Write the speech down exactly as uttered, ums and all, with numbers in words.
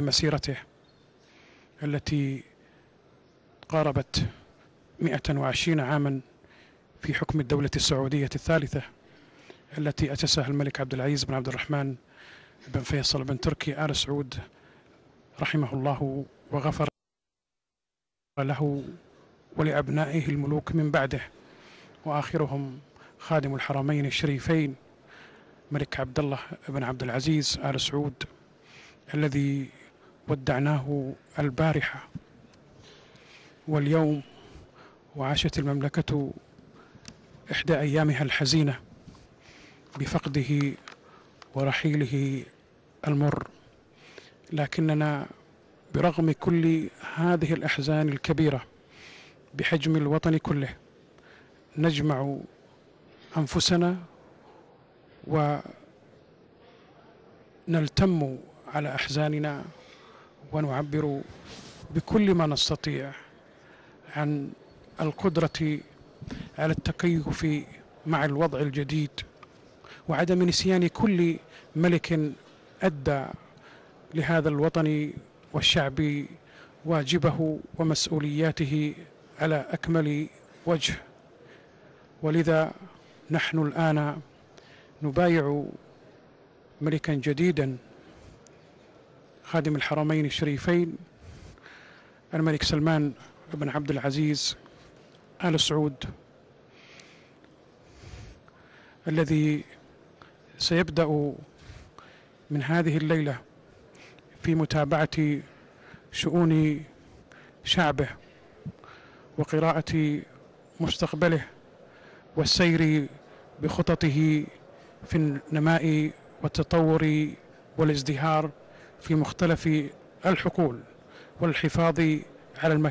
مسيرته التي قاربت مئة وعشرين عاما في حكم الدولة السعودية الثالثة التي أسسها الملك عبد العزيز بن عبد الرحمن بن فيصل بن تركي آل سعود رحمه الله وغفر له ولأبنائه الملوك من بعده، وآخرهم خادم الحرمين الشريفين ملك عبد الله بن عبد العزيز آل سعود الذي ودعناه البارحة واليوم، وعاشت المملكة إحدى أيامها الحزينة بفقده ورحيله المر. لكننا برغم كل هذه الأحزان الكبيرة بحجم الوطن كله نجمع أنفسنا ونلتم على أحزاننا ونعبر بكل ما نستطيع عن القدرة على التكيف مع الوضع الجديد وعدم نسيان كل ملك أدى لهذا الوطن والشعب واجبه ومسؤولياته على أكمل وجه. ولذا نحن الآن نبايع ملكا جديدا خادم الحرمين الشريفين الملك سلمان بن عبد العزيز آل سعود الذي سيبدأ من هذه الليلة في متابعة شؤون شعبه وقراءة مستقبله والسير بخططه في النماء والتطور والازدهار في مختلف الحقول والحفاظ على المكان